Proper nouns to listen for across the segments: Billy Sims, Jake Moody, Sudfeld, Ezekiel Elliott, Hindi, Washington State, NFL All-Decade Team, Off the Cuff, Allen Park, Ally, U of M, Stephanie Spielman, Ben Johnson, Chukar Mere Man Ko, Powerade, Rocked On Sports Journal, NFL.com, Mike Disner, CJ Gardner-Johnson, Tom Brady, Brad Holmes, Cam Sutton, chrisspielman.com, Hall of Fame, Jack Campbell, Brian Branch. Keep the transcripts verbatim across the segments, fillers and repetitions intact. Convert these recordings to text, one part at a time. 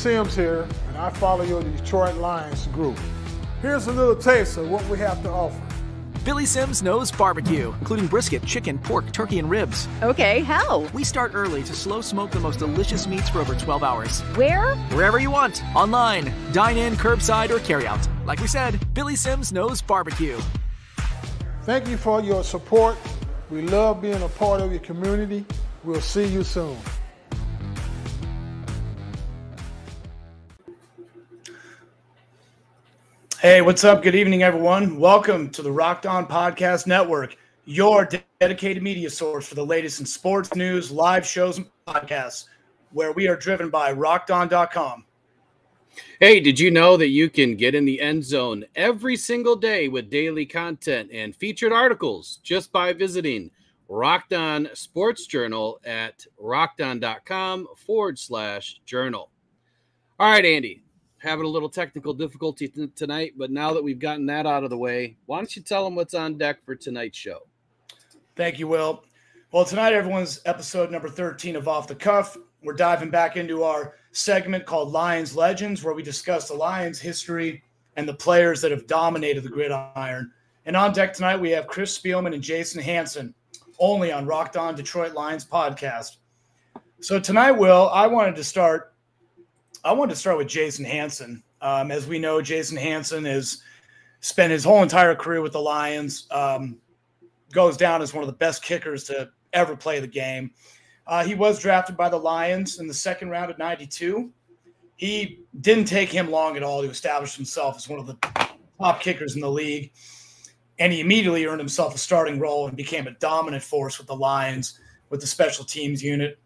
Sims here, and I follow your Detroit Lions group. Here's a little taste of what we have to offer. Billy Sims knows barbecue, including brisket, chicken, pork, turkey, and ribs. Okay, how? We start early to slow smoke the most delicious meats for over twelve hours. Where? Wherever you want. Online, dine-in, curbside, or carry-out. Like we said, Billy Sims knows barbecue. Thank you for your support. We love being a part of your community. We'll see you soon. Hey, what's up? Good evening, everyone. Welcome to the Rocked On Podcast Network, your dedicated media source for the latest in sports news, live shows, and podcasts, where we are driven by rocked on dot com. Hey, did you know that you can get in the end zone every single day with daily content and featured articles just by visiting Rocked On Sports Journal at rocked on dot com forward slash journal. All right, Andy. Having a little technical difficulty th- tonight, but now that we've gotten that out of the way, why don't you tell them what's on deck for tonight's show? Thank you, Will. Well, tonight, everyone's episode number thirteen of Off the Cuff. We're diving back into our segment called Lions Legends, where we discuss the Lions' history and the players that have dominated the gridiron. And on deck tonight, we have Chris Spielman and Jason Hanson, only on Rocked On Detroit Lions podcast. So tonight, Will, I wanted to start I wanted to start with Jason Hanson. Um, as we know, Jason Hanson has spent his whole entire career with the Lions, um, goes down as one of the best kickers to ever play the game. Uh, he was drafted by the Lions in the second round of ninety-two. He didn't take him long at all to establish himself as one of the top kickers in the league, and he immediately earned himself a starting role and became a dominant force with the Lions with the special teams unit.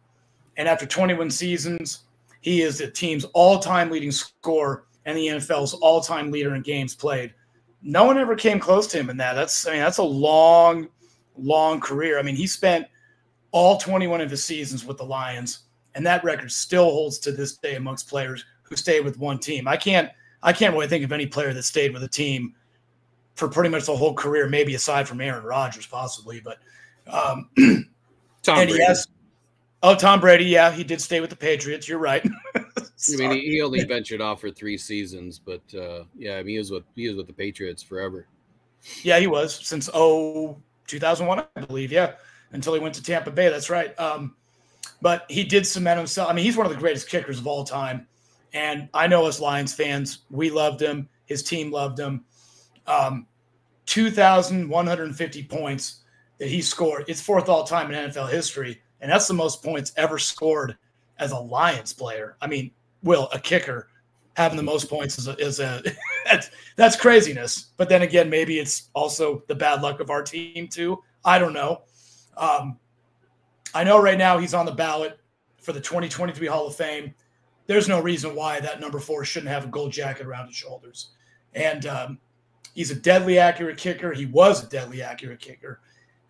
And after twenty-one seasons, he is the team's all-time leading scorer and the N F L's all-time leader in games played. No one ever came close to him in that. That's I mean, that's a long, long career. I mean, he spent all twenty-one of his seasons with the Lions, and that record still holds to this day amongst players who stayed with one team. I can't I can't really think of any player that stayed with a team for pretty much the whole career, maybe aside from Aaron Rodgers, possibly. But um, Tom Brady. Has, Oh, Tom Brady, yeah, he did stay with the Patriots. You're right. I mean, he only ventured off for three seasons, but uh, yeah, I mean, he was with he was with the Patriots forever. Yeah, he was since oh two thousand one, I believe. Yeah, until he went to Tampa Bay. That's right. Um, but he did cement himself. I mean, he's one of the greatest kickers of all time, and I know as Lions fans, we loved him. His team loved him. Um, two thousand one hundred fifty points that he scored. It's fourth all time in N F L history. And that's the most points ever scored as a Lions player. I mean, Will, a kicker having the most points is a, is a that's, that's craziness. But then again, maybe it's also the bad luck of our team too. I don't know. Um, I know right now he's on the ballot for the twenty twenty-three Hall of Fame. There's no reason why that number four shouldn't have a gold jacket around his shoulders. And um, he's a deadly accurate kicker. He was a deadly accurate kicker.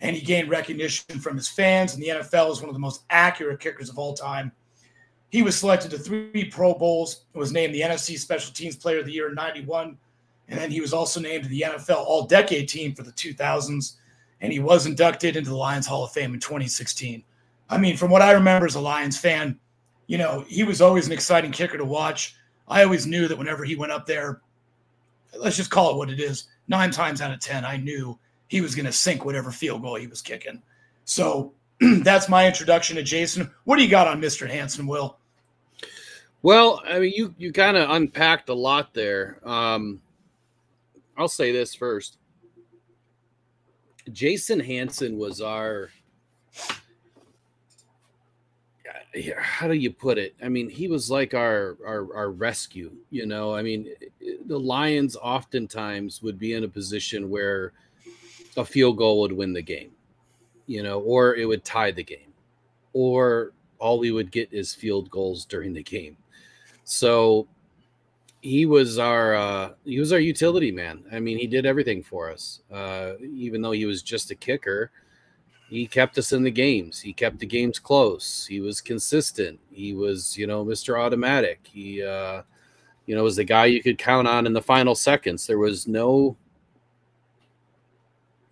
And he gained recognition from his fans, and the N F L is one of the most accurate kickers of all time. He was selected to three Pro Bowls, was named the N F C Special Teams Player of the Year in ninety-one, and then he was also named to the N F L All-Decade Team for the two thousands, and he was inducted into the Lions Hall of Fame in twenty sixteen. I mean, from what I remember as a Lions fan, you know, he was always an exciting kicker to watch. I always knew that whenever he went up there, let's just call it what it is, nine times out of ten, I knew he was going to sink whatever field goal he was kicking. So that's my introduction to Jason. What do you got on Mister Hanson, Will? Well, I mean, you, you kind of unpacked a lot there. Um, I'll say this first. Jason Hanson was our, how do you put it? I mean, he was like our, our, our rescue, you know, I mean, the Lions oftentimes would be in a position where a field goal would win the game, you know, or it would tie the game, or all we would get is field goals during the game. So he was our, uh, he was our utility man. I mean, he did everything for us. Uh, even though he was just a kicker, he kept us in the games. He kept the games close. He was consistent. He was, you know, Mister Automatic. He, uh, you know, was the guy you could count on in the final seconds. There was no,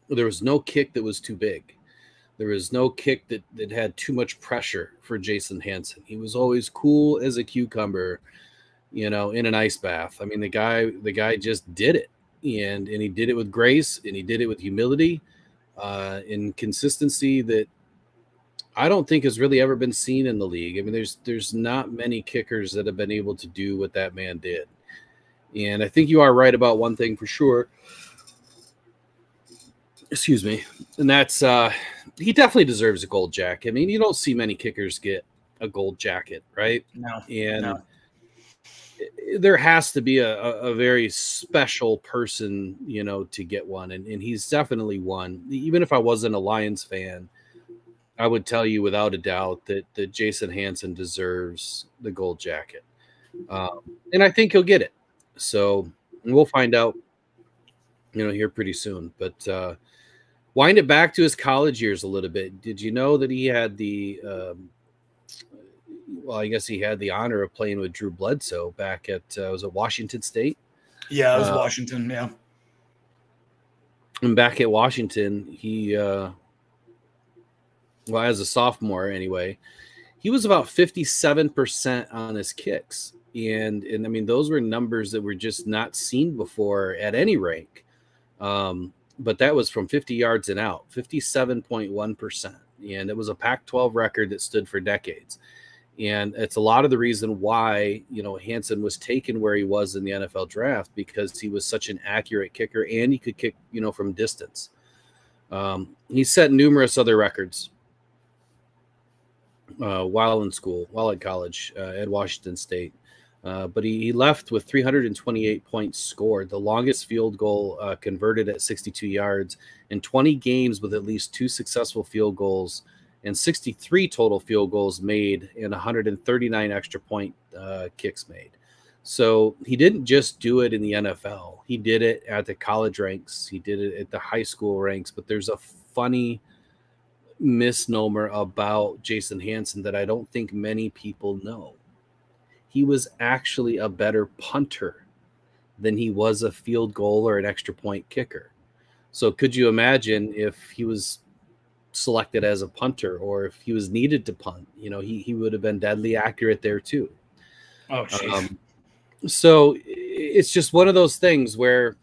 There was no kick that was too big. There was no kick that, that had too much pressure for Jason Hanson. He was always cool as a cucumber, you know, in an ice bath. I mean, the guy, the guy just did it, and and he did it with grace, and he did it with humility, uh, and consistency that I don't think has really ever been seen in the league. I mean, there's there's not many kickers that have been able to do what that man did. And I think you are right about one thing for sure. Excuse me. And that's uh, he definitely deserves a gold jacket. I mean, you don't see many kickers get a gold jacket, right? No. And no. There has to be a, a very special person, you know, to get one. And, and he's definitely one. Even if I wasn't a Lions fan, I would tell you without a doubt that, that Jason Hanson deserves the gold jacket. Um, and I think he'll get it. So we'll find out, you know, here pretty soon. But uh, wind it back to his college years a little bit. Did you know that he had the um, – well, I guess he had the honor of playing with Drew Bledsoe back at uh, – was it Washington State? Yeah, it was uh, Washington, yeah. And back at Washington, he uh, – well, as a sophomore anyway, he was about fifty-seven percent on his kicks. And, and I mean, those were numbers that were just not seen before at any rank. Um, but that was from fifty yards and out, fifty-seven point one percent. And it was a Pac twelve record that stood for decades. And it's a lot of the reason why, you know, Hanson was taken where he was in the N F L draft, because he was such an accurate kicker and he could kick, you know, from distance. Um, he set numerous other records. Uh, while in school, while at college, uh, at Washington State. Uh, but he, he left with three hundred twenty-eight points scored, the longest field goal uh, converted at sixty-two yards, and twenty games with at least two successful field goals, and sixty-three total field goals made, and one hundred thirty-nine extra point uh, kicks made. So he didn't just do it in the N F L. He did it at the college ranks. He did it at the high school ranks. But there's a funny misnomer about Jason Hanson that I don't think many people know. He was actually a better punter than he was a field goal or an extra point kicker. So could you imagine if he was selected as a punter, or if he was needed to punt? You know, he, he would have been deadly accurate there too. Oh, geez. Um, so it's just one of those things where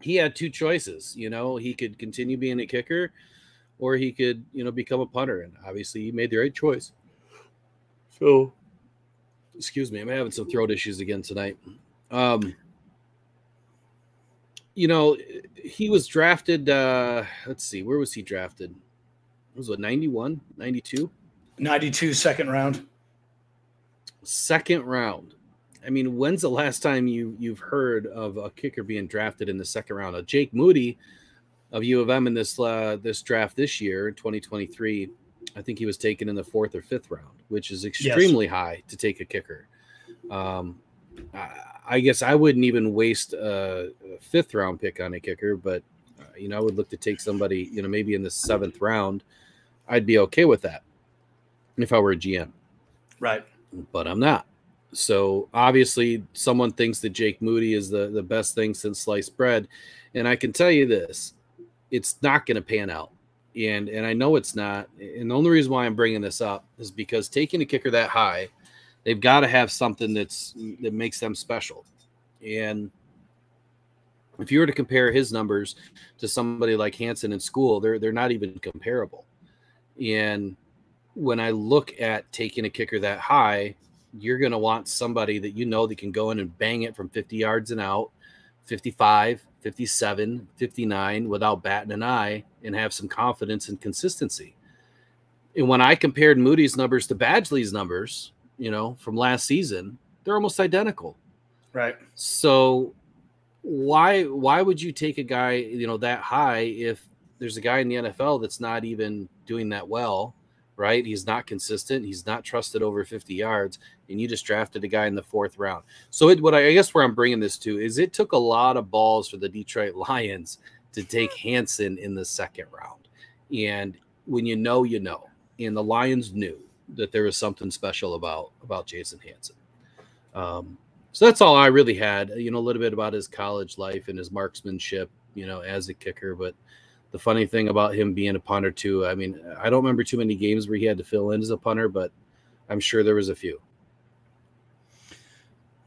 he had two choices. You know, he could continue being a kicker, or he could, you know, become a punter. And obviously he made the right choice. So, excuse me, I'm having some throat issues again tonight. Um, you know, he was drafted, uh, let's see, where was he drafted? It was what, ninety-one, ninety-two? ninety-two, second round. Second round. I mean, when's the last time you, you've heard of a kicker being drafted in the second round? Now, Jake Moody of U of M in this uh, this draft this year, twenty twenty-three, I think he was taken in the fourth or fifth round, which is extremely yes. high to take a kicker. Um, I, I guess I wouldn't even waste a, a fifth round pick on a kicker, but uh, you know, I would look to take somebody, you know, maybe in the seventh round. I'd be okay with that if I were a G M, right? But I'm not. So obviously, someone thinks that Jake Moody is the the best thing since sliced bread, and I can tell you this. It's not going to pan out, and and I know it's not. And the only reason why I'm bringing this up is because taking a kicker that high, they've got to have something that's that makes them special. And if you were to compare his numbers to somebody like Hanson in school, they're they're not even comparable. And when I look at taking a kicker that high, you're going to want somebody that you know that can go in and bang it from fifty yards and out, fifty-five, fifty-seven, fifty-nine without batting an eye and have some confidence and consistency. And when I compared Moody's numbers to Badgley's numbers, you know, from last season, they're almost identical. Right. So why, why would you take a guy, you know, that high if there's a guy in the N F L that's not even doing that well, right? He's not consistent. He's not trusted over fifty yards, and you just drafted a guy in the fourth round. So it, what I, I guess where I'm bringing this to is it took a lot of balls for the Detroit Lions to take Hanson in the second round. And when you know, you know, and the Lions knew that there was something special about, about Jason Hanson. Um, so that's all I really had, you know, a little bit about his college life and his marksmanship, you know, as a kicker. But the funny thing about him being a punter too, I mean, I don't remember too many games where he had to fill in as a punter, but I'm sure there was a few.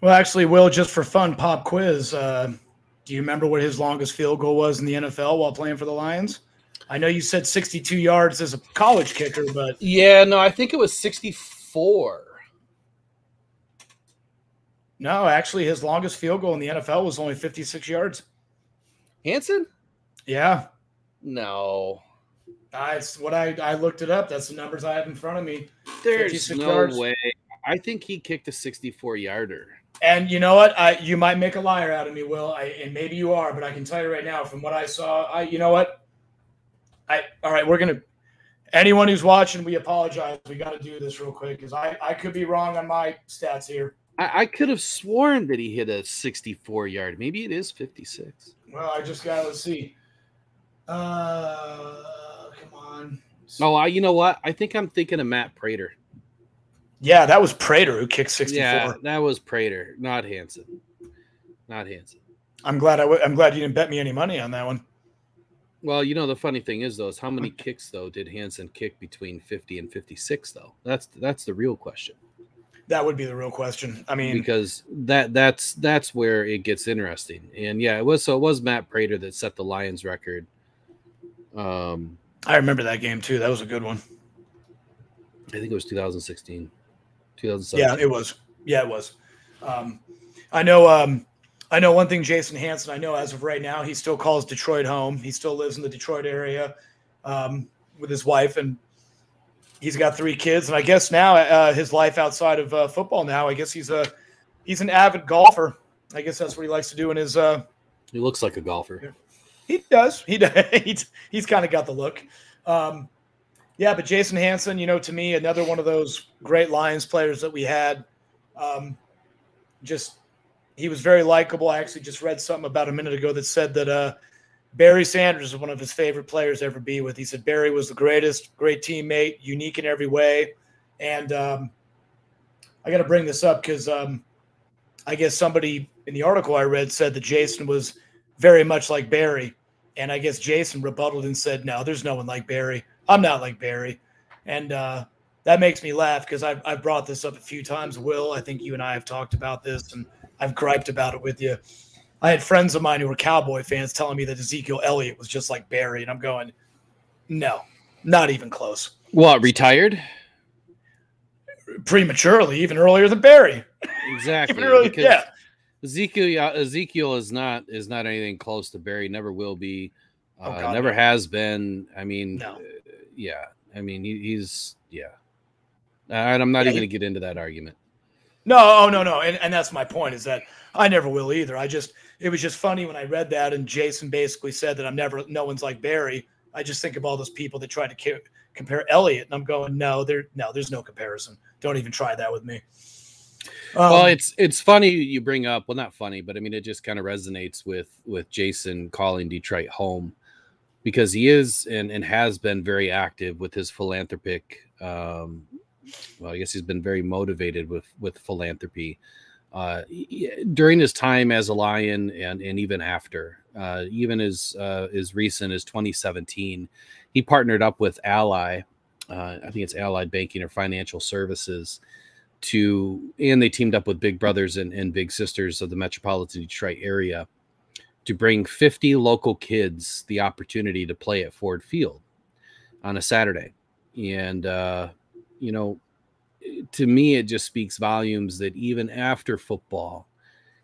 Well, actually, Will, just for fun, pop quiz. Uh, do you remember what his longest field goal was in the N F L while playing for the Lions? I know you said sixty-two yards as a college kicker, but yeah, no, I think it was sixty-four. No, actually, his longest field goal in the N F L was only fifty-six yards. Hanson? Yeah. No. That's what I, I looked it up. That's the numbers I have in front of me. There's no yards. Way. I think he kicked a sixty-four yarder. And you know what? I you might make a liar out of me, Will. I, and maybe you are, but I can tell you right now, from what I saw, I you know what? I all right, we're gonna anyone who's watching, we apologize. We gotta do this real quick because I, I could be wrong on my stats here. I, I could have sworn that he hit a sixty-four yard. Maybe it is fifty-six. Well, I just gotta let's see. Uh come on. Oh, I, you know what? I think I'm thinking of Matt Prater. Yeah, that was Prater who kicked sixty-four. Yeah, that was Prater, not Hanson. Not Hanson. I'm glad I w I'm glad you didn't bet me any money on that one. Well, you know, the funny thing is, though, is how many kicks, though, did Hanson kick between fifty and fifty-six, though? That's that's the real question. That would be the real question. I mean, because that that's that's where it gets interesting. And yeah, it was so it was Matt Prater that set the Lions record. Um, I remember that game too. That was a good one. I think it was two thousand sixteen. two thousand seventeen. Yeah, it was. Yeah, it was. Um, I know. Um, I know one thing, Jason Hanson, I know as of right now, he still calls Detroit home. He still lives in the Detroit area um, with his wife, and he's got three kids. And I guess now uh, his life outside of uh, football now, I guess he's a he's an avid golfer. I guess that's what he likes to do in his uh, – He looks like a golfer. He does. He does. he's he's kind of got the look. Um, yeah, but Jason Hanson, you know, to me, another one of those great Lions players that we had um, just – he was very likable. I actually just read something about a minute ago that said that uh, Barry Sanders is one of his favorite players to ever be with. He said Barry was the greatest, great teammate, unique in every way. And um, I got to bring this up because um, I guess somebody in the article I read said that Jason was very much like Barry. And I guess Jason rebutted and said, no, there's no one like Barry. I'm not like Barry. And uh, that makes me laugh because I've, I've brought this up a few times. Will, I think you and I have talked about this, and I've griped about it with you. I had friends of mine who were Cowboy fans telling me that Ezekiel Elliott was just like Barry, and I'm going, no, not even close. What, retired? Prematurely, even earlier than Barry. Exactly. Even earlier, yeah. Ezekiel Ezekiel is not is not anything close to Barry. Never will be. Uh, oh, God, never no. has been. I mean, no. uh, yeah. I mean, he, he's yeah. And I'm not yeah, even going to get into that argument. No, oh, no, no. And, and that's my point is that I never will either. I just, it was just funny when I read that. And Jason basically said that I'm never, no one's like Barry. I just think of all those people that try to compare Elliott, and I'm going, no, there, no, there's no comparison. Don't even try that with me. Um, well, it's, it's funny you bring up, well, not funny, but I mean, it just kind of resonates with, with Jason calling Detroit home because he is, and, and has been very active with his philanthropic, um, well, I guess he's been very motivated with, with philanthropy uh, he, during his time as a Lion and, and even after, uh, even as, uh, as recent as twenty seventeen, he partnered up with Ally, uh, I think it's Allied Banking or Financial Services, to, and they teamed up with Big Brothers and, and Big Sisters of the Metropolitan Detroit area to bring fifty local kids the opportunity to play at Ford Field on a Saturday. And, uh, you know, to me, it just speaks volumes that even after football,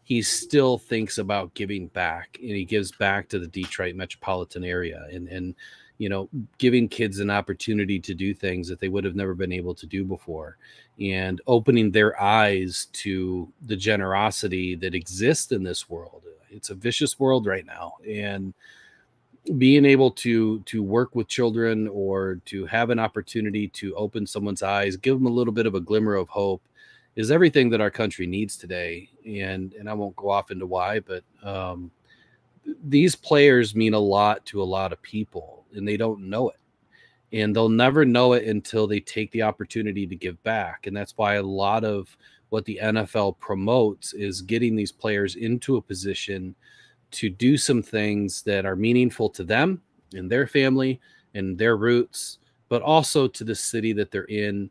he still thinks about giving back, and he gives back to the Detroit metropolitan area and, and, you know, giving kids an opportunity to do things that they would have never been able to do before and opening their eyes to the generosity that exists in this world. It's a vicious world right now. And being able to to work with children or to have an opportunity to open someone's eyes, give them a little bit of a glimmer of hope, is everything that our country needs today. And and I won't go off into why, but um, these players mean a lot to a lot of people, and they don't know it. And they'll never know it until they take the opportunity to give back. And that's why a lot of what the N F L promotes is getting these players into a position to do some things that are meaningful to them and their family and their roots, but also to the city that they're in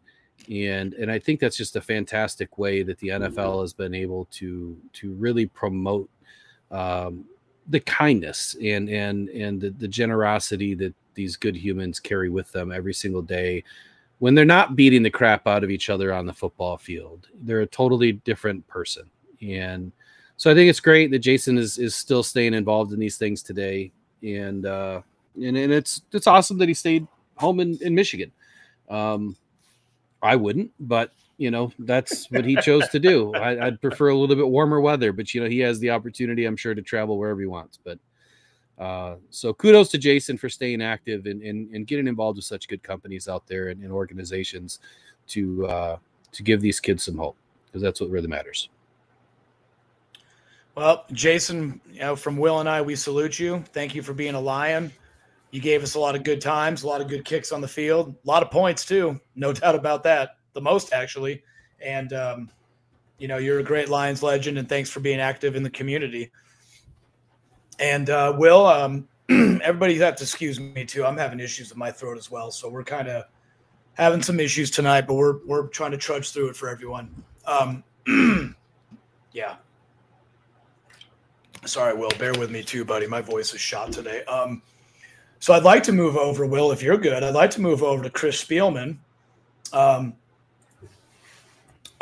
And and I think that's just a fantastic way that the N F L has been able to to really promote um, the kindness and and and the, the generosity that these good humans carry with them every single day when they're not beating the crap out of each other on the football field. They're a totally different person. And so I think it's great that Jason is is still staying involved in these things today. And uh, and, and it's it's awesome that he stayed home in, in Michigan. Um, I wouldn't, but, you know, that's what he chose to do. I, I'd prefer a little bit warmer weather, but, you know, he has the opportunity, I'm sure, to travel wherever he wants. But uh, so kudos to Jason for staying active and, and, and getting involved with such good companies out there and, and organizations to uh, to give these kids some hope, because that's what really matters. Well, Jason, you know, from Will and I, we salute you. Thank you for being a Lion. You gave us a lot of good times, a lot of good kicks on the field, a lot of points too, no doubt about that, the most actually. And, um, you know, you're a great Lions legend, and thanks for being active in the community. And uh, Will, um, everybody's have to excuse me too. I'm having issues with my throat as well, so we're kind of having some issues tonight, but we're we're trying to trudge through it for everyone. Um, yeah. Sorry, Will, bear with me too, buddy. My voice is shot today. Um, So I'd like to move over, Will, if you're good, I'd like to move over to Chris Spielman, um,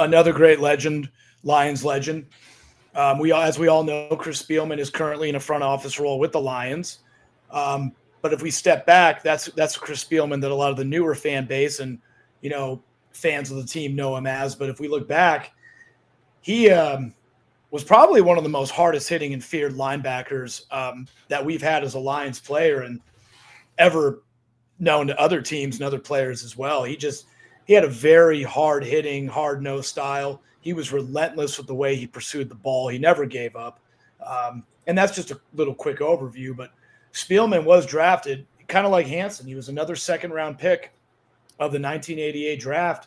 another great legend, Lions legend. Um, we, as we all know, Chris Spielman is currently in a front office role with the Lions. Um, but if we step back, that's that's Chris Spielman that a lot of the newer fan base and, you know, fans of the team know him as. But if we look back, he um, was probably one of the most hardest hitting and feared linebackers um, that we've had as a Lions player, and ever known to other teams and other players as well. He just, he had a very hard hitting, hard nosed style. He was relentless with the way he pursued the ball. He never gave up. Um, and that's just a little quick overview, but Spielman was drafted kind of like Hanson. He was another second round pick of the nineteen eighty-eight draft.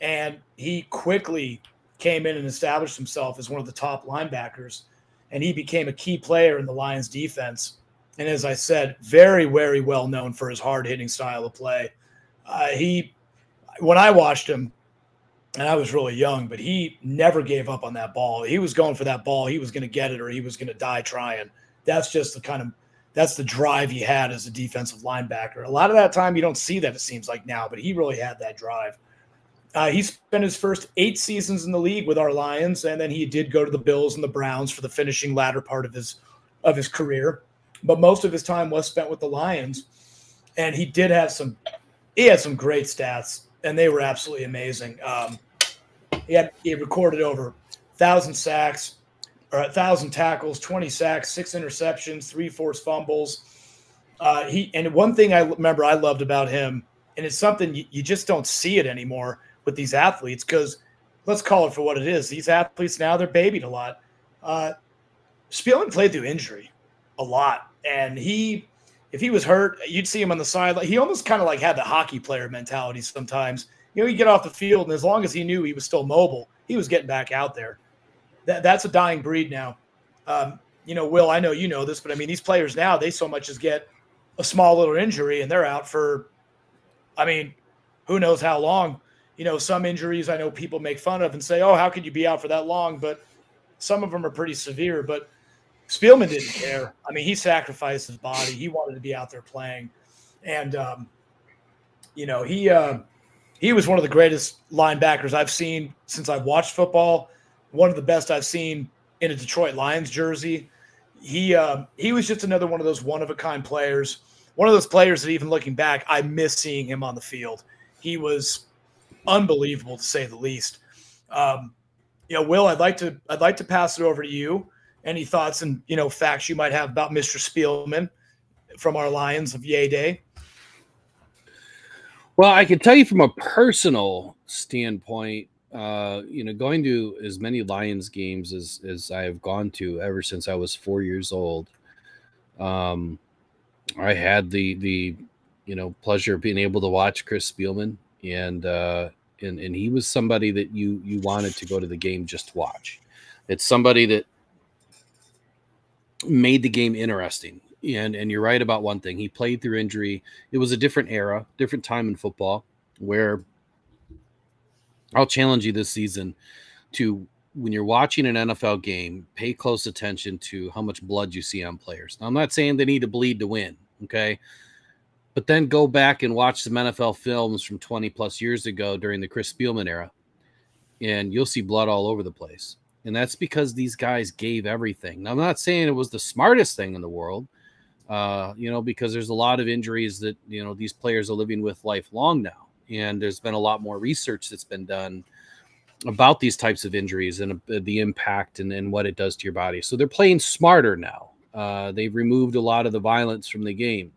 And he quickly came in and established himself as one of the top linebackers. And he became a key player in the Lions defense. And as I said, very, very well known for his hard-hitting style of play. Uh, he, when I watched him, and I was really young, but he never gave up on that ball. He was going for that ball. He was going to get it, or he was going to die trying. That's just the kind of, that's the drive he had as a defensive linebacker. A lot of that time you don't see that, it seems like now, but he really had that drive. Uh, he spent his first eight seasons in the league with our Lions, and then he did go to the Bills and the Browns for the finishing latter part of his of his career. But most of his time was spent with the Lions, and he did have some – he had some great stats, and they were absolutely amazing. Um, he had he recorded over one thousand sacks – or one thousand tackles, twenty sacks, six interceptions, three forced fumbles. Uh, he and one thing I remember I loved about him, and it's something you, you just don't see it anymore with these athletes, because let's call it for what it is. These athletes now, they're babied a lot. Uh, Spielman played through injury a lot. And he, if he was hurt, you'd see him on the sideline. He almost kind of like had the hockey player mentality sometimes. You know, he'd get off the field, and as long as he knew he was still mobile, he was getting back out there. That, that's a dying breed now. Um, you know, Will, I know you know this, but, I mean, these players now, they so much as get a small little injury, and they're out for, I mean, who knows how long. You know, some injuries I know people make fun of and say, oh, how could you be out for that long? But some of them are pretty severe. But Spielman didn't care. I mean, he sacrificed his body. He wanted to be out there playing. And, um, you know, he uh, he was one of the greatest linebackers I've seen since I've watched football, one of the best I've seen in a Detroit Lions jersey. He, uh, he was just another one of those one-of-a-kind players, one of those players that even looking back, I miss seeing him on the field. He was unbelievable, to say the least. Um, you know, Will, I'd like to I'd like to pass it over to you. Any thoughts and, you know, facts you might have about Mister Spielman from our Lions of Yay Day? Well, I can tell you from a personal standpoint, uh, you know, going to as many Lions games as, as I have gone to ever since I was four years old, um, I had the, the, you know, pleasure of being able to watch Chris Spielman. And, uh, and, and he was somebody that you, you wanted to go to the game just to watch. It's somebody that made the game interesting. And and you're right about one thing. He played through injury. It was a different era, different time in football where I'll challenge you this season to, when you're watching an N F L game, pay close attention to how much blood you see on players. Now, I'm not saying they need to bleed to win, okay? But then go back and watch some N F L films from twenty plus years ago during the Chris Spielman era, and you'll see blood all over the place. And that's because these guys gave everything. Now, I'm not saying it was the smartest thing in the world, uh, you know, because there's a lot of injuries that, you know, these players are living with lifelong now. And there's been a lot more research that's been done about these types of injuries and uh, the impact and, and what it does to your body. So they're playing smarter now. Uh, they've removed a lot of the violence from the game.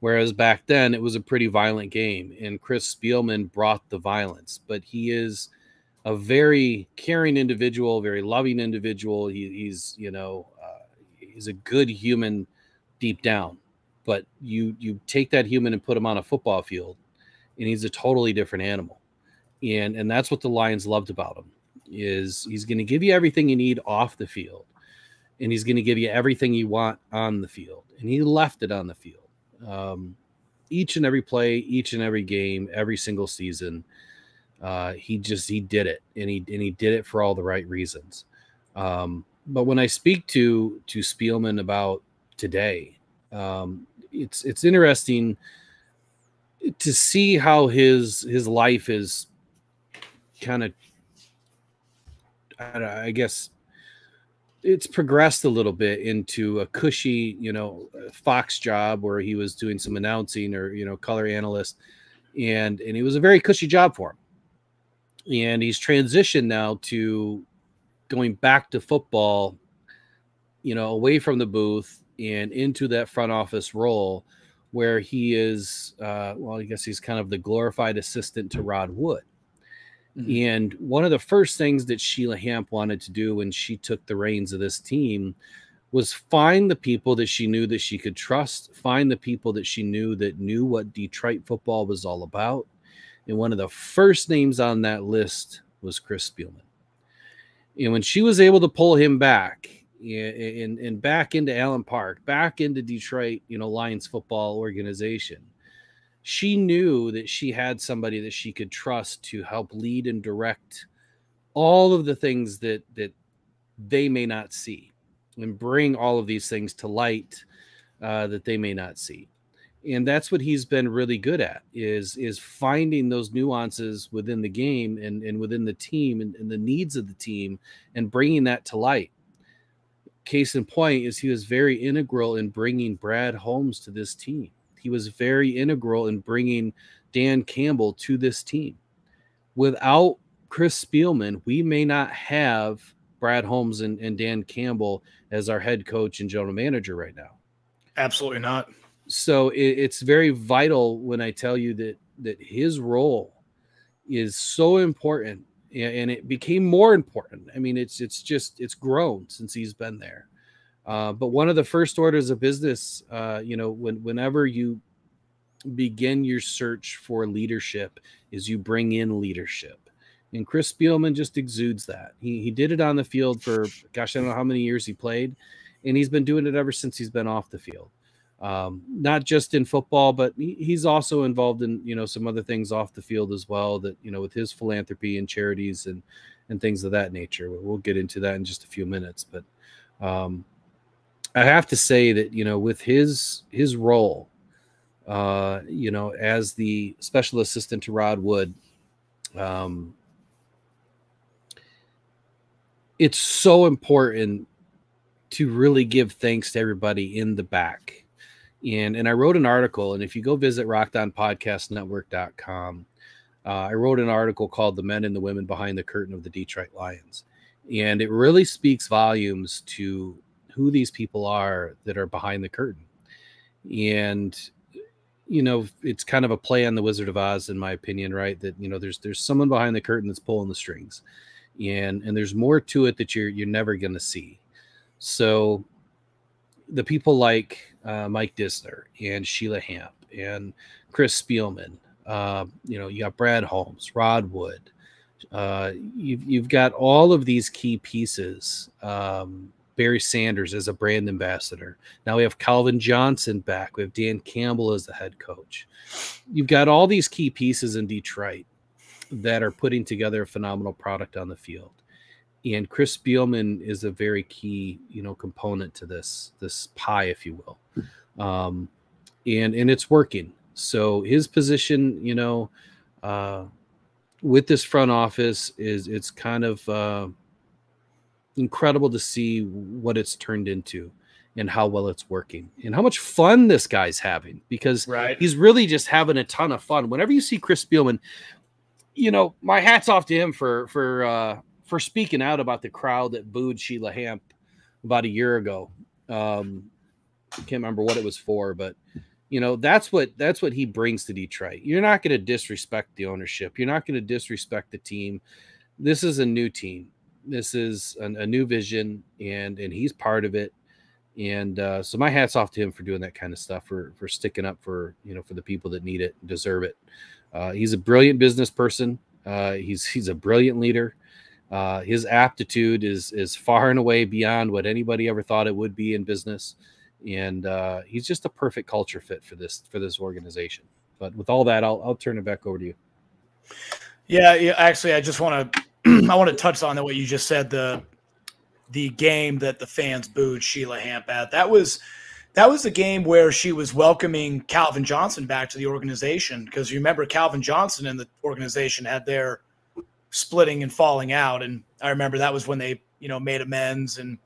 Whereas back then it was a pretty violent game, and Chris Spielman brought the violence, but he is a very caring individual, very loving individual. He, he's, you know, uh, he's a good human deep down, but you, you take that human and put him on a football field and he's a totally different animal. And, and that's what the Lions loved about him, is he's going to give you everything you need off the field, and he's going to give you everything you want on the field. And he left it on the field. Um, each and every play, each and every game, every single season, uh, he just, he did it, and he, and he did it for all the right reasons. Um, but when I speak to, to Spielman about today, um, it's, it's interesting to see how his, his life is kind of, I, I guess it's progressed a little bit into a cushy, you know, Fox job where he was doing some announcing or, you know, color analyst. And, and it was a very cushy job for him. And he's transitioned now to going back to football, you know, away from the booth and into that front office role where he is, uh, well, I guess he's kind of the glorified assistant to Rod Wood. And one of the first things that Sheila Hamp wanted to do when she took the reins of this team was find the people that she knew that she could trust, find the people that she knew that knew what Detroit football was all about. And one of the first names on that list was Chris Spielman. And when she was able to pull him back and, and back into Allen Park, back into Detroit, you know, Lions football organization, she knew that she had somebody that she could trust to help lead and direct all of the things that, that they may not see, and bring all of these things to light uh, that they may not see. And that's what he's been really good at, is, is finding those nuances within the game and, and within the team and, and the needs of the team and bringing that to light. Case in point is he was very integral in bringing Brad Holmes to this team. He was very integral in bringing Dan Campbell to this team. Without Chris Spielman, we may not have Brad Holmes and, and Dan Campbell as our head coach and general manager right now. Absolutely not. So it, it's very vital when I tell you that, that his role is so important, and, and it became more important. I mean, it's, it's just, it's grown since he's been there. Uh, but one of the first orders of business, uh, you know, when, whenever you begin your search for leadership, is you bring in leadership. And Chris Spielman just exudes that. He, he did it on the field for, gosh, I don't know how many years he played. And he's been doing it ever since he's been off the field. Um, not just in football, but he, he's also involved in, you know, some other things off the field as well that, you know, with his philanthropy and charities and, and things of that nature. We'll get into that in just a few minutes. But, um, I have to say that, you know, with his his role, uh, you know, as the special assistant to Rod Wood, um, it's so important to really give thanks to everybody in the back. And, and I wrote an article, and if you go visit rocked on podcast network dot com, uh, I wrote an article called The Men and the Women Behind the Curtain of the Detroit Lions. And it really speaks volumes to who these people are that are behind the curtain. And, you know, it's kind of a play on the Wizard of Oz, in my opinion, right? That, you know, there's, there's someone behind the curtain that's pulling the strings, and, and there's more to it that you're, you're never going to see. So the people like uh, Mike Disner and Sheila Hamp and Chris Spielman, uh, you know, you got Brad Holmes, Rod Wood, uh, you've, you've got all of these key pieces, um, Barry Sanders as a brand ambassador. Now we have Calvin Johnson back. We have Dan Campbell as the head coach. You've got all these key pieces in Detroit that are putting together a phenomenal product on the field. And Chris Spielman is a very key, you know, component to this, this pie, if you will. Um, and, and it's working. So his position, you know, uh, with this front office is it's kind of uh, incredible to see what it's turned into and how well it's working and how much fun this guy's having, because right. he's really just having a ton of fun. Whenever you see Chris Spielman, you know, my hat's off to him for, for, uh, for speaking out about the crowd that booed Sheila Hamp about a year ago. Um, I can't remember what it was for, but you know, that's what, that's what he brings to Detroit. You're not going to disrespect the ownership. You're not going to disrespect the team. This is a new team. This is an, a new vision, and, and he's part of it. And uh, so my hat's off to him for doing that kind of stuff, for, for sticking up for, you know, for the people that need it, deserve it. Uh, he's a brilliant business person. Uh, he's, he's a brilliant leader. Uh, his aptitude is, is far and away beyond what anybody ever thought it would be in business. And uh, he's just a perfect culture fit for this, for this organization. But with all that, I'll, I'll turn it back over to you. Yeah, yeah actually, I just want to, I want to touch on what you just said, the, the game that the fans booed Sheila Hamp at. That was, that was the game where she was welcoming Calvin Johnson back to the organization. Because you remember Calvin Johnson and the organization had their splitting and falling out. And I remember that was when they, you know, made amends and,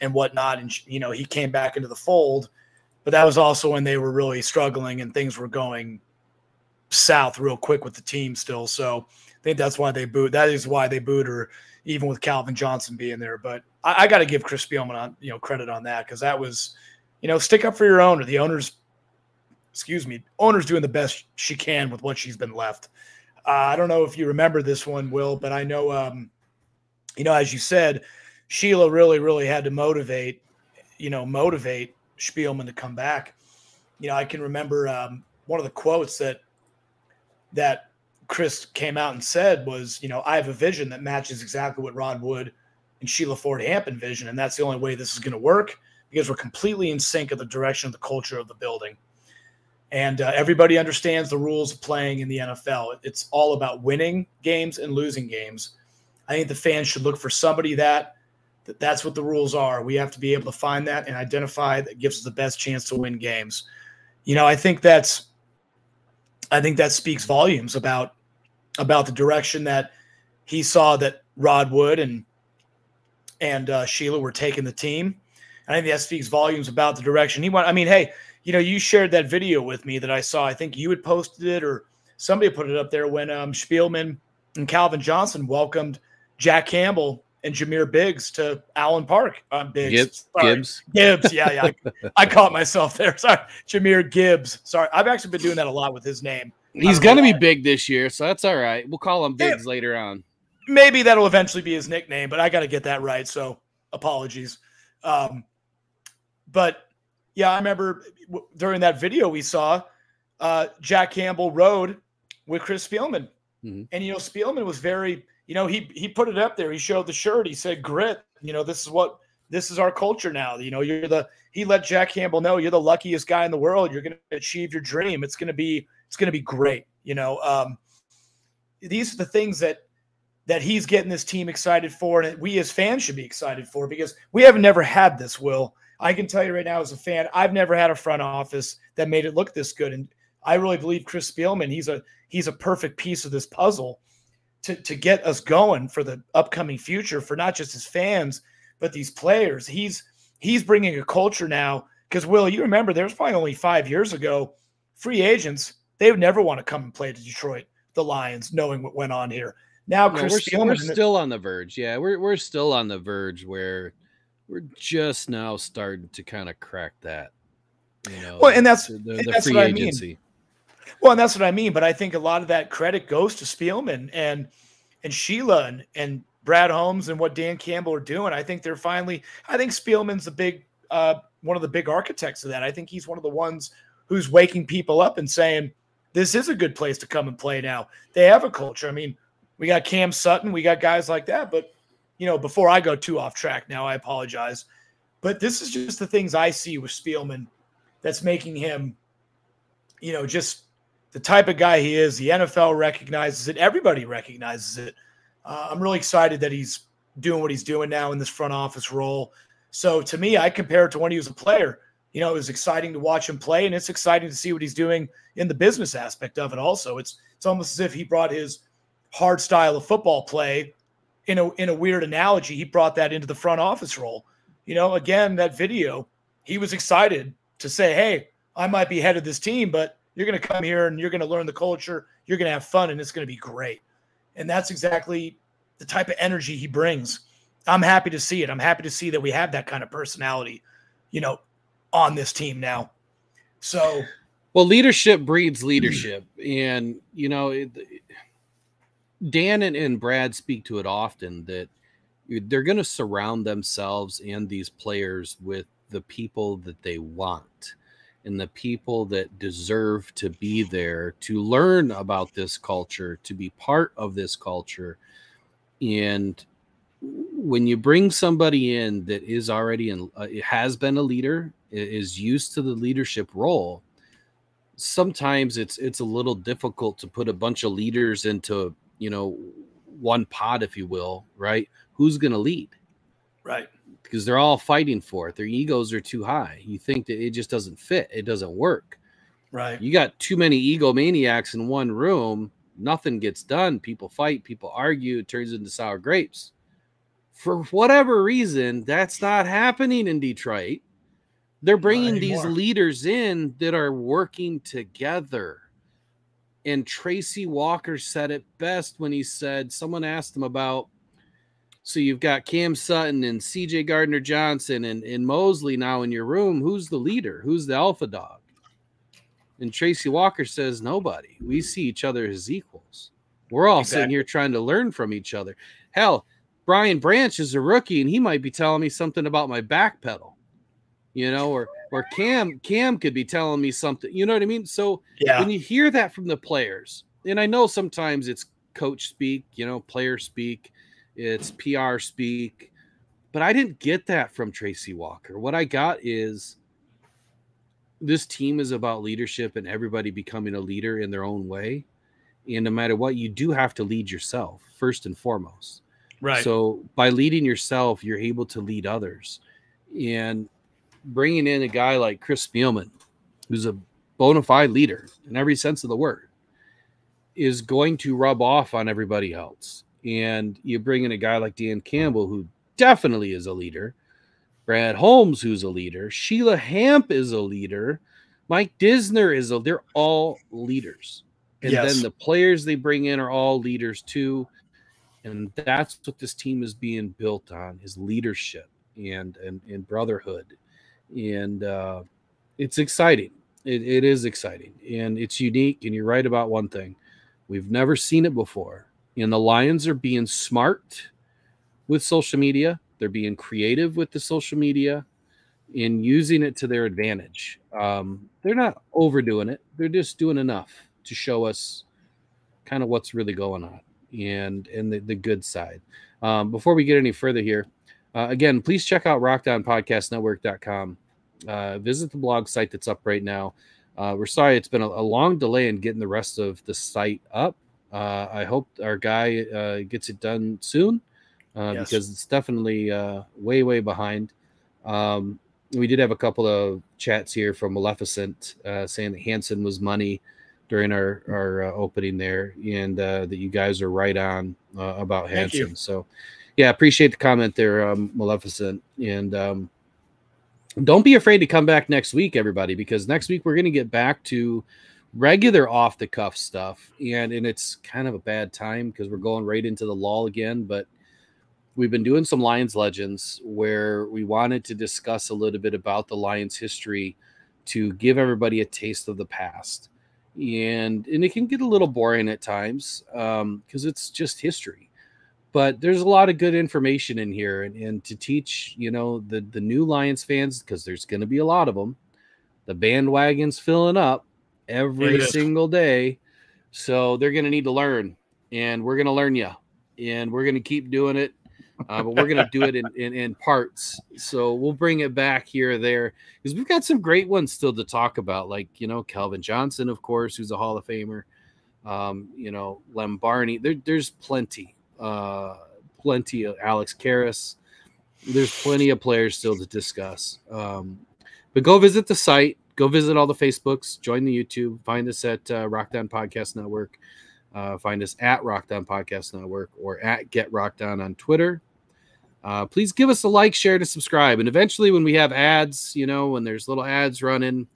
and whatnot. And, you know, he came back into the fold, but that was also when they were really struggling and things were going south real quick with the team still. So I think that's why they booed. That is why they booed her, even with Calvin Johnson being there. But I, I got to give Chris Spielman on, you know, credit on that. Cause that was, you know, stick up for your owner. The owner's, excuse me, owner's doing the best she can with what she's been left. Uh, I don't know if you remember this one, Will, but I know, um, you know, as you said, Sheila really, really had to motivate, you know, motivate Spielman to come back. You know, I can remember um, one of the quotes that, that Chris came out and said was, you know, I have a vision that matches exactly what Rod Wood and Sheila Ford Hamp envisioned, and that's the only way this is going to work, because we're completely in sync of the direction of the culture of the building. And uh, everybody understands the rules of playing in the N F L. It's all about winning games and losing games. I think the fans should look for somebody that, that that's what the rules are. We have to be able to find that and identify that gives us the best chance to win games. You know, I think that's, I think that speaks volumes about, about the direction that he saw that Rod Wood and, and uh, Sheila were taking the team. I think that speaks volumes about the direction he went. I mean, hey, you know, you shared that video with me that I saw. I think you had posted it or somebody put it up there when um, Spielman and Calvin Johnson welcomed Jack Campbell and Jahmyr Biggs to Allen Park. Uh, Biggs, Gibbs, sorry. Gibbs. Gibbs, yeah, yeah. I, I caught myself there. Sorry, Jahmyr Gibbs. Sorry, I've actually been doing that a lot with his name. He's going to be big this year, so that's all right. We'll call him Biggs yeah. later on. Maybe that'll eventually be his nickname, but I got to get that right, so apologies. Um, but, yeah, I remember w during that video we saw uh, Jack Campbell rode with Chris Spielman. Mm-hmm. And, you know, Spielman was very – You know, he he put it up there. He showed the shirt. He said, grit. You know, this is what this is our culture now. You know, you're the he let Jack Campbell know you're the luckiest guy in the world. You're gonna achieve your dream. It's gonna be it's gonna be great. You know, um, these are the things that that he's getting this team excited for, and we as fans should be excited for, because we have never had this, Will. I can tell you right now as a fan, I've never had a front office that made it look this good. And I really believe Chris Spielman, he's a he's a perfect piece of this puzzle. To, to get us going for the upcoming future, for not just his fans, but these players. He's he's bringing a culture now, because, Will, you remember there's probably only five years ago, free agents, they would never want to come and play to Detroit, the Lions, knowing what went on here. Now, no, Chris we're, we're still on the verge. Yeah, we're, we're still on the verge where we're just now starting to kind of crack that. You know, well, and that's, the, the and that's free what agency. I mean. Well, and that's what I mean. But I think a lot of that credit goes to Spielman and and Sheila and, and Brad Holmes and what Dan Campbell are doing. I think they're finally – I think Spielman's the big uh, – one of the big architects of that. I think he's one of the ones who's waking people up and saying, this is a good place to come and play now. They have a culture. I mean, we got Cam Sutton. We got guys like that. But, you know, before I go too off track now, I apologize. But this is just the things I see with Spielman that's making him, you know, just – the type of guy he is. The N F L recognizes it. Everybody recognizes it. Uh, I'm really excited that he's doing what he's doing now in this front office role. So to me, I compare it to when he was a player. You know, it was exciting to watch him play, and it's exciting to see what he's doing in the business aspect of it also. It's it's almost as if he brought his hard style of football play, in a in a weird analogy, he brought that into the front office role. You know, again, that video, he was excited to say, hey, I might be head of this team, but you're going to come here and you're going to learn the culture. You're going to have fun, and it's going to be great. And that's exactly the type of energy he brings. I'm happy to see it. I'm happy to see that we have that kind of personality, you know, on this team now. So, well, leadership breeds leadership. And, you know, it, it, Dan and, and Brad speak to it often that they're going to surround themselves and these players with the people that they want and the people that deserve to be there, to learn about this culture, to be part of this culture. And when you bring somebody in that is already in, uh, has been a leader, is used to the leadership role, sometimes it's it's a little difficult to put a bunch of leaders into, you know, one pod, if you will, right? Who's going to lead? Right. Because they're all fighting for it. Their egos are too high. You think that it just doesn't fit. It doesn't work. Right. You got too many egomaniacs in one room. Nothing gets done. People fight. People argue. It turns into sour grapes. For whatever reason, that's not happening in Detroit. They're bringing these leaders in that are working together. And Tracy Walker said it best when he said, someone asked him about, so you've got Cam Sutton and C J Gardner-Johnson and, and Mosley now in your room. Who's the leader? Who's the alpha dog? And Tracy Walker says, nobody. We see each other as equals. We're all exactly. sitting here trying to learn from each other. Hell, Brian Branch is a rookie, and he might be telling me something about my back pedal. You know, or or Cam Cam could be telling me something. You know what I mean? So yeah. when you hear that from the players, and I know sometimes it's coach speak, you know, player speak, it's P R speak, but I didn't get that from Tracy Walker. What I got is this team is about leadership and everybody becoming a leader in their own way. And no matter what, you do have to lead yourself first and foremost. Right. So by leading yourself, you're able to lead others. And bringing in a guy like Chris Spielman, who's a bona fide leader in every sense of the word, is going to rub off on everybody else. And you bring in a guy like Dan Campbell, who definitely is a leader, Brad Holmes, who's a leader, Sheila Hamp is a leader, Mike Disner is a, they're all leaders. And yes. then the players they bring in are all leaders too. And that's what this team is being built on, is leadership and, and, and brotherhood. And uh, it's exciting. It, it is exciting. And it's unique. And you're right about one thing. We've never seen it before. And the Lions are being smart with social media. They're being creative with the social media and using it to their advantage. Um, they're not overdoing it. They're just doing enough to show us kind of what's really going on and, and the, the good side. Um, before we get any further here, Uh, again, please check out rockdown podcast network dot com. Uh, visit the blog site that's up right now. Uh, we're sorry it's been a, a long delay in getting the rest of the site up. Uh, I hope our guy uh, gets it done soon uh, yes. because it's definitely uh, way, way behind. Um, we did have a couple of chats here from Maleficent uh, saying that Hanson was money during our, our uh, opening there, and uh, that you guys are right on uh, about Hanson. So. Yeah, appreciate the comment there, um, Maleficent. And um, don't be afraid to come back next week, everybody, because next week we're going to get back to regular off-the-cuff stuff. And, and it's kind of a bad time because we're going right into the lull again. But we've been doing some Lions Legends where we wanted to discuss a little bit about the Lions history to give everybody a taste of the past. And, and it can get a little boring at times because um, it's just history. But there's a lot of good information in here and, and to teach, you know, the, the new Lions fans, because there's going to be a lot of them. The bandwagon's filling up every single day. So they're going to need to learn, and we're going to learn you, and we're going to keep doing it. uh, but we're going to do it in, in, in parts. So we'll bring it back here or there because we've got some great ones still to talk about, like, you know, Calvin Johnson, of course, who's a Hall of Famer, um, you know, Lem Barney. There, there's plenty, uh, plenty of Alex Karras. There's plenty of players still to discuss. Um, but go visit the site. Go visit all the Facebooks. Join the YouTube. Find us at uh, Rocked On Podcast Network. Uh, find us at Rocked On Podcast Network or at Get Rocked On on Twitter. Uh, please give us a like, share, and subscribe. And eventually when we have ads, you know, when there's little ads running,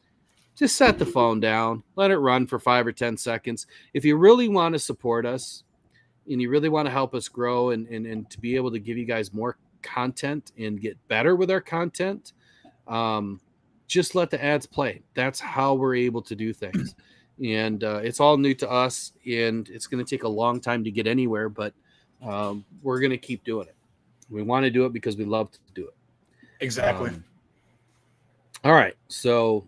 just set the phone down. Let it run for five or ten seconds. If you really want to support us and you really want to help us grow and, and, and to be able to give you guys more content and get better with our content, um, just let the ads play. That's how we're able to do things. And uh, it's all new to us, and it's going to take a long time to get anywhere, but um, we're going to keep doing it. We want to do it because we love to do it. Exactly. Um, all right. So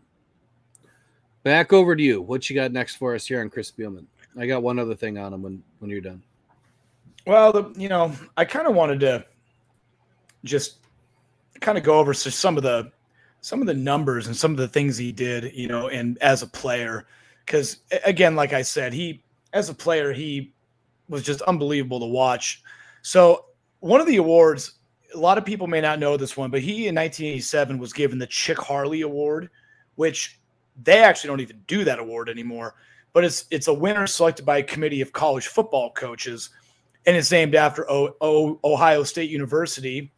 back over to you. What you got next for us here on Chris Spielman? I got one other thing on him when, when you're done. Well, the, you know, I kind of wanted to just kind of go over some of the, some of the numbers and some of the things he did, you know, and as a player, because again, like I said, he, as a player, he was just unbelievable to watch. So one of the awards, a lot of people may not know this one, but he in nineteen eighty-seven was given the Chick Harley Award, which they actually don't even do that award anymore, but it's, it's a winner selected by a committee of college football coaches. And it's named after o- o- Ohio State University.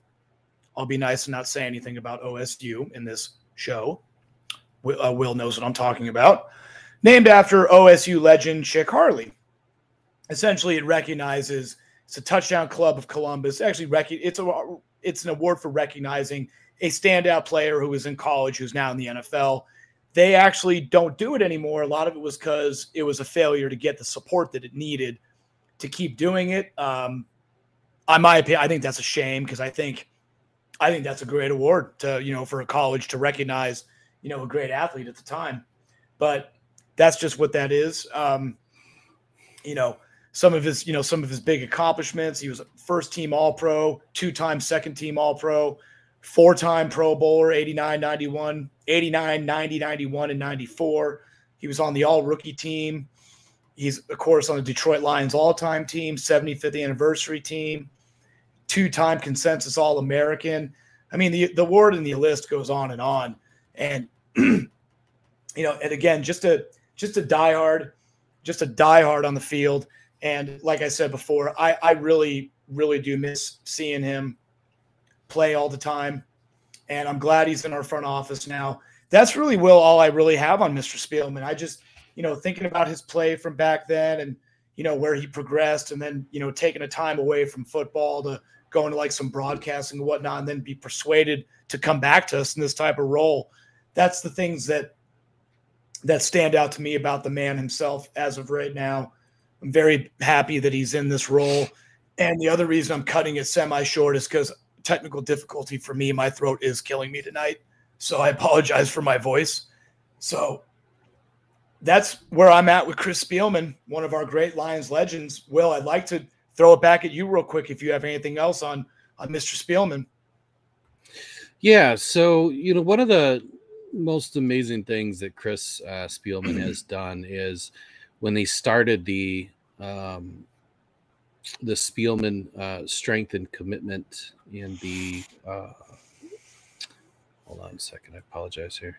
I'll be nice and not say anything about O S U in this show. Uh, Will knows what I'm talking about. Named after O S U legend Chick Harley. Essentially, it recognizes, it's a touchdown club of Columbus. Actually, it's a, it's an award for recognizing a standout player who was in college, who's now in the N F L. They actually don't do it anymore. A lot of it was because it was a failure to get the support that it needed to keep doing it. Um, in my opinion, I think that's a shame because I think I think that's a great award to, you know, for a college to recognize, you know, a great athlete at the time, but that's just what that is. Um, you know, some of his, you know, some of his big accomplishments, he was first team All-Pro, two-time second team All-Pro, four-time Pro Bowler, eighty-nine, ninety-one, eighty-nine, ninety, ninety-one, and ninety-four. He was on the all-rookie team. He's of course on the Detroit Lions all-time team, seventy-fifth anniversary team. Two-time consensus All-American. I mean, the, the award in the list goes on and on. And, you know, and again, just a, just a diehard, just a diehard on the field. And like I said before, I, I really, really do miss seeing him play all the time. And I'm glad he's in our front office now. That's really, Will, all I really have on Mister Spielman. I just, you know, thinking about his play from back then and, you know, where he progressed and then, you know, taking a time away from football to – going to like some broadcasting and whatnot, and then be persuaded to come back to us in this type of role. That's the things that, that stand out to me about the man himself as of right now. I'm very happy that he's in this role. And the other reason I'm cutting it semi short is because technical difficulty for me, my throat is killing me tonight. So I apologize for my voice. So that's where I'm at with Chris Spielman, one of our great Lions legends. Will, I'd like to throw it back at you real quick if you have anything else on, on Mister Spielman. Yeah, so, you know, one of the most amazing things that Chris uh, Spielman has done is when they started the um, the Spielman uh, Strength and Commitment in the uh, – hold on a second. I apologize here.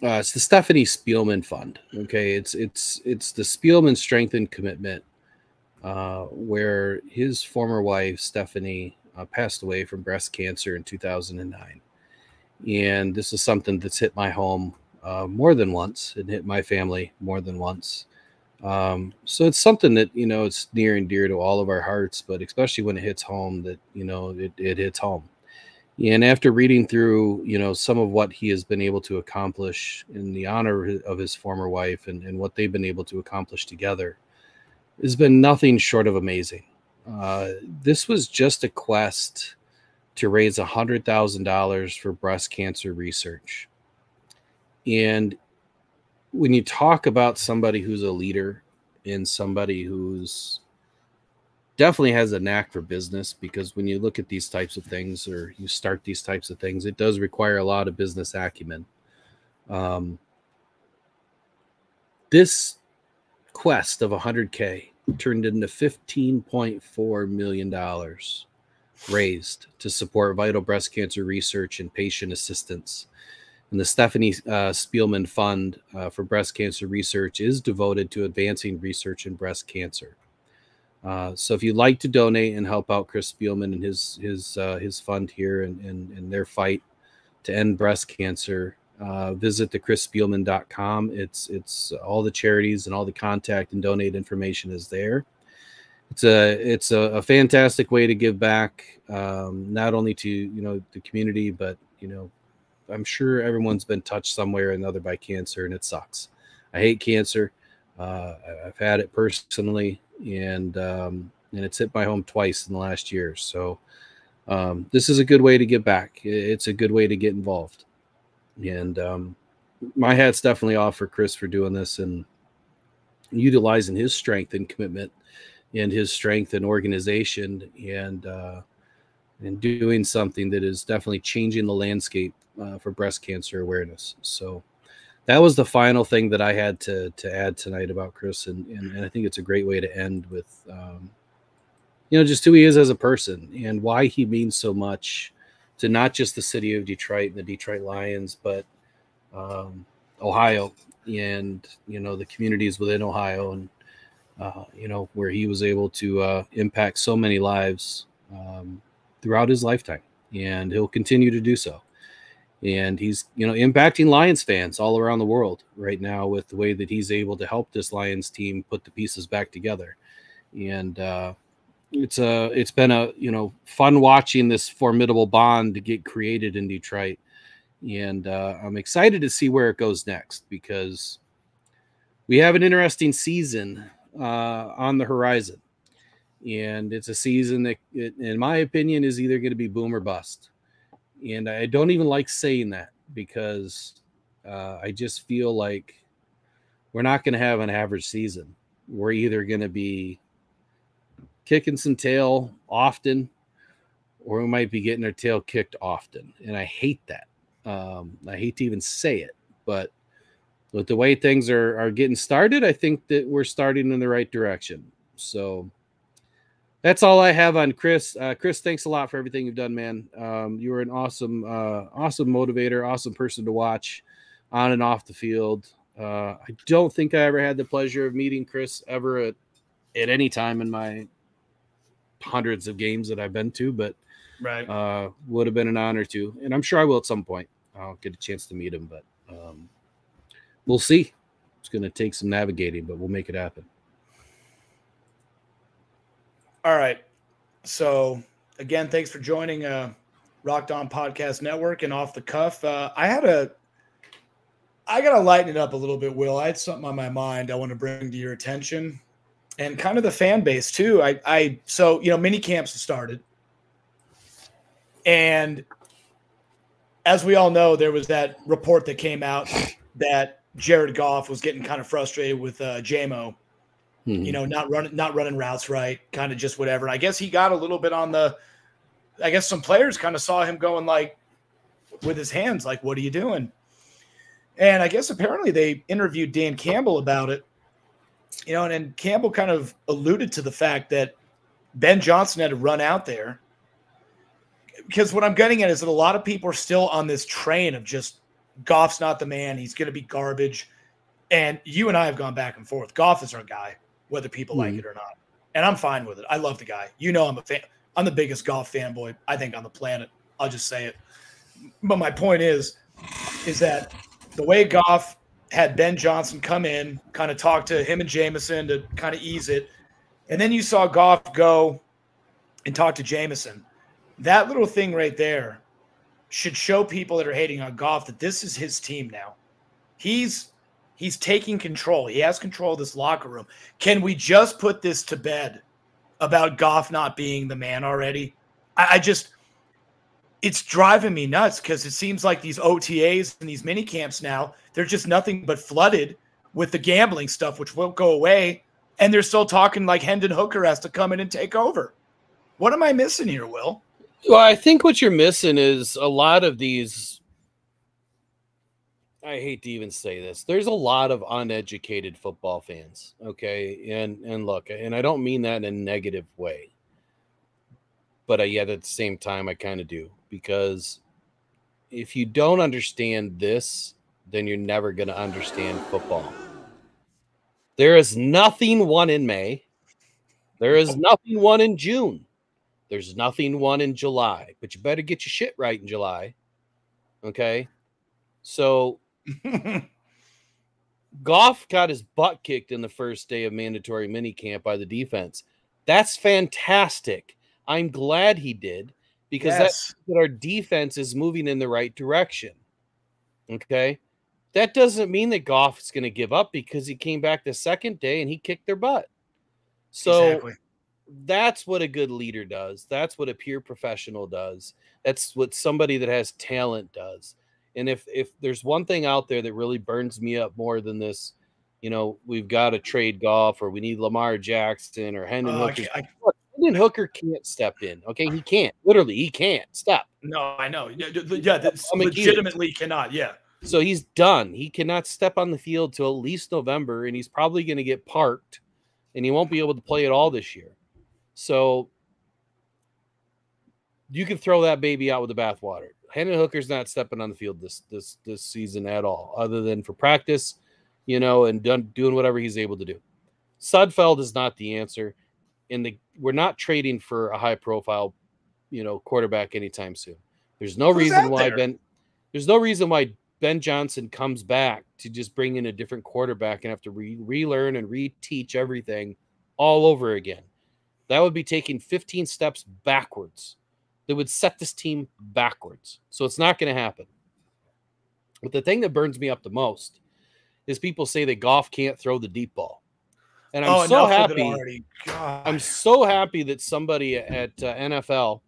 Uh, it's the Stephanie Spielman Fund. Okay, it's it's it's the Spielman Strength and Commitment, uh, where his former wife Stephanie uh, passed away from breast cancer in two thousand nine, and this is something that's hit my home uh, more than once and hit my family more than once. Um, so it's something that, you know, it's near and dear to all of our hearts, but especially when it hits home, that, you know, it it hits home. And after reading through, you know, some of what he has been able to accomplish in the honor of his former wife and, and what they've been able to accomplish together, has been nothing short of amazing. Uh, this was just a quest to raise one hundred thousand dollars for breast cancer research. And when you talk about somebody who's a leader and somebody who's definitely has a knack for business, because when you look at these types of things, or you start these types of things, it does require a lot of business acumen. Um, this quest of one hundred K turned into fifteen point four million dollars raised to support vital breast cancer research and patient assistance. And the Stephanie uh, Spielman Fund uh, for Breast Cancer Research is devoted to advancing research in breast cancer. Uh, so if you'd like to donate and help out Chris Spielman and his his uh, his fund here and, and, and their fight to end breast cancer, uh, visit the chris spielman dot com. It's, it's all the charities and all the contact and donate information is there. It's a it's a, a fantastic way to give back, um, not only to, you know, the community, but, you know, I'm sure everyone's been touched somewhere or another by cancer, and it sucks. I hate cancer. Uh, I've had it personally, and um, and it's hit my home twice in the last year. So um, this is a good way to give back. It's a good way to get involved. And um, my hat's definitely off for Chris for doing this and utilizing his strength and commitment and his strength and organization and uh, and doing something that is definitely changing the landscape Uh, for breast cancer awareness. So that was the final thing that I had to to add tonight about Chris, and and, and I think it's a great way to end with, um, you know, just who he is as a person and why he means so much to not just the city of Detroit and the Detroit Lions, but um, Ohio and, you know, the communities within Ohio, and uh, you know, where he was able to uh, impact so many lives um, throughout his lifetime, and he'll continue to do so. And he's, you know, impacting Lions fans all around the world right now with the way that he's able to help this Lions team put the pieces back together. And uh, it's a, it's been a, you know, fun watching this formidable bond to get created in Detroit. And uh, I'm excited to see where it goes next, because we have an interesting season uh, on the horizon. And it's a season that, it, in my opinion, is either going to be boom or bust. And I don't even like saying that, because uh, I just feel like we're not going to have an average season. We're either going to be kicking some tail often, or we might be getting our tail kicked often. And I hate that. Um, I hate to even say it, but with the way things are, are getting started, I think that we're starting in the right direction. So that's all I have on Chris. Uh, Chris, thanks a lot for everything you've done, man. Um, you were an awesome, uh, awesome motivator, awesome person to watch on and off the field. Uh, I don't think I ever had the pleasure of meeting Chris ever at, at any time in my hundreds of games that I've been to, but right. uh, would have been an honor to. And I'm sure I will at some point. I'll get a chance to meet him, but um, we'll see. It's going to take some navigating, but we'll make it happen. All right. So, again, thanks for joining uh, Rocked On Podcast Network and Off the Cuff. Uh, I had a – I got to lighten it up a little bit, Will. I had something on my mind I want to bring to your attention, and kind of the fan base too. I, I So, you know, mini camps have started. And as we all know, there was that report that came out that Jared Goff was getting kind of frustrated with uh, J-Mo. You know, not running, not running routes right, kind of just whatever. And I guess he got a little bit on the, I guess some players kind of saw him going like with his hands, like, what are you doing? And I guess apparently they interviewed Dan Campbell about it, you know, and, and Campbell kind of alluded to the fact that Ben Johnson had to run out there. Because what I'm getting at is that a lot of people are still on this train of just Goff's not the man. He's going to be garbage. And you and I have gone back and forth. Goff is our guy, whether people mm-hmm. like it or not. And I'm fine with it. I love the guy. You know, I'm a fan. I'm the biggest Goff fanboy, I think, on the planet. I'll just say it. But my point is, is that the way Goff had Ben Johnson come in, kind of talk to him and Jameson to kind of ease it. And then you saw Goff go and talk to Jameson. That little thing right there should show people that are hating on Goff that this is his team now. He's... He's taking control. He has control of this locker room. Can we just put this to bed about Goff not being the man already? I, I just – it's driving me nuts, because it seems like these O T As and these mini camps now, they're just nothing but flooded with the gambling stuff, which won't go away And they're still talking like Hendon Hooker has to come in and take over. What am I missing here, Will? Well, I think what you're missing is a lot of these, I hate to even say this, there's a lot of uneducated football fans, okay? And and look, and I don't mean that in a negative way, but I, yet at the same time, I kind of do. Because if you don't understand this, then you're never going to understand football. There is nothing won in May. There is nothing won in June. There's nothing won in July. But you better get your shit right in July. Okay? So, Goff got his butt kicked in the first day of mandatory minicamp by the defense. That's fantastic. I'm glad he did. Because yes. That our defense is moving in the right direction. Okay? That doesn't mean that Goff is going to give up, because he came back the second day and he kicked their butt. So exactly. That's what a good leader does. That's what a peer professional does. That's what somebody that has talent does. And if if there's one thing out there that really burns me up more than this, you know, we've got to trade Goff, or we need Lamar Jackson or Hendon oh, Hooker. I, I, Hendon Hooker can't step in. Okay, he can't. Literally, he can't stop. No, I know. Yeah, yeah that's legitimately cannot. Yeah. So he's done. He cannot step on the field till at least November, and he's probably going to get parked, and he won't be able to play at all this year. So you can throw that baby out with the bathwater. Hendon Hooker's not stepping on the field this this this season at all, other than for practice, you know, and done, doing whatever he's able to do. Sudfeld is not the answer, and the we're not trading for a high profile, you know, quarterback anytime soon. There's no Who's reason why there? Ben. There's no reason why. Ben Johnson comes back to just bring in a different quarterback and have to re relearn and reteach everything all over again. That would be taking fifteen steps backwards. That would set this team backwards. So it's not going to happen. But the thing that burns me up the most is people say that Goff can't throw the deep ball. And I'm oh, so happy. I'm so happy that somebody at uh, N F L